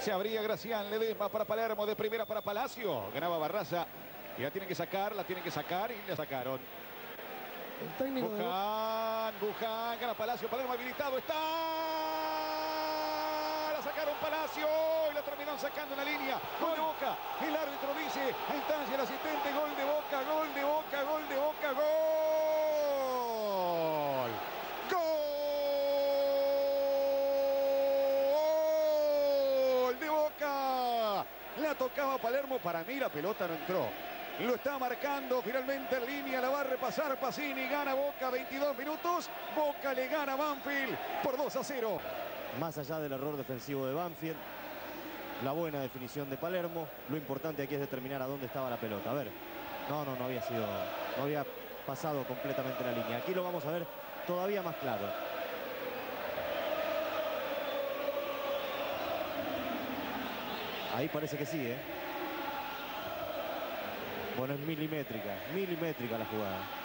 Se abría Gracián, Ledesma para Palermo, de primera para Palacio. Ganaba Barraza. Y la tienen que sacar, y la sacaron. El técnico Buján, gana Palacio, Palermo habilitado, está... La sacaron Palacio y la terminaron sacando en la línea. Gol de Boca, el árbitro dice, a instancia del asistente, gol de Boca, gol de Boca, gol de Boca, gol. Gol de Boca. La tocaba Palermo, para mí la pelota no entró. Lo está marcando, finalmente en línea, la va a repasar Pacini, gana Boca, 22 minutos, Boca le gana a Banfield por 2-0. Más allá del error defensivo de Banfield, la buena definición de Palermo, lo importante aquí es determinar a dónde estaba la pelota. A ver, no había pasado completamente la línea. Aquí lo vamos a ver todavía más claro. Ahí parece que sí, ¿eh? Bueno, es milimétrica la jugada.